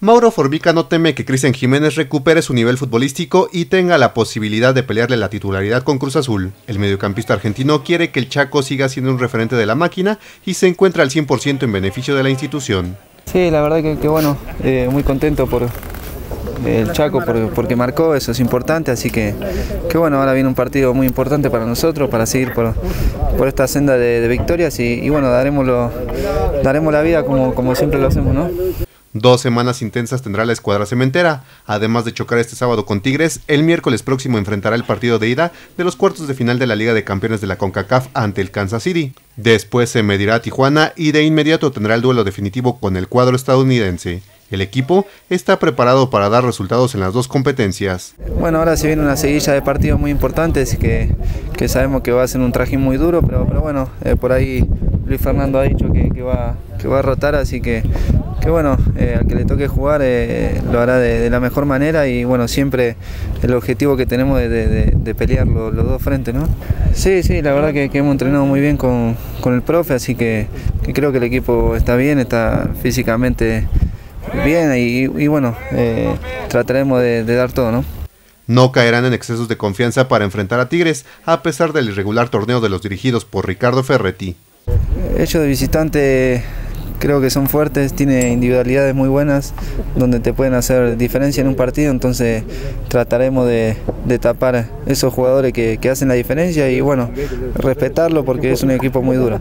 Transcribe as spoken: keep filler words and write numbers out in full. Mauro Formica no teme que Christian Giménez recupere su nivel futbolístico y tenga la posibilidad de pelearle la titularidad con Cruz Azul. El mediocampista argentino quiere que el Chaco siga siendo un referente de la máquina y se encuentra al cien por ciento en beneficio de la institución. Sí, la verdad que, que bueno, eh, muy contento por el Chaco por, porque marcó, eso es importante, así que, que bueno, ahora viene un partido muy importante para nosotros, para seguir por, por esta senda de, de victorias y, y bueno, daremos, lo, daremos la vida como, como siempre lo hacemos, ¿no? Dos semanas intensas tendrá la escuadra cementera. Además de chocar este sábado con Tigres, el miércoles próximo enfrentará el partido de ida de los cuartos de final de la Liga de Campeones de la CONCACAF ante el Kansas City. Después se medirá a Tijuana y de inmediato tendrá el duelo definitivo con el cuadro estadounidense. El equipo está preparado para dar resultados en las dos competencias. Bueno, ahora se viene una seguilla de partidos muy importantes que, que sabemos que va a ser un trajín muy duro, pero, pero bueno, eh, por ahí Luis Fernando ha dicho que, que, va, que va a rotar, así que... que bueno, eh, al que le toque jugar eh, lo hará de, de la mejor manera y bueno, siempre el objetivo que tenemos de, de, de, de pelear los, los dos frentes, ¿no? Sí, sí, la verdad que, que hemos entrenado muy bien con, con el profe, así que, que creo que el equipo está bien, está físicamente bien y, y bueno, eh, trataremos de, de dar todo, ¿no? No caerán en excesos de confianza para enfrentar a Tigres, a pesar del irregular torneo de los dirigidos por Ricardo Ferretti. Ellos de visitante... creo que son fuertes, tiene individualidades muy buenas donde te pueden hacer diferencia en un partido, entonces trataremos de, de tapar esos jugadores que, que hacen la diferencia y bueno, respetarlo porque es un equipo muy duro.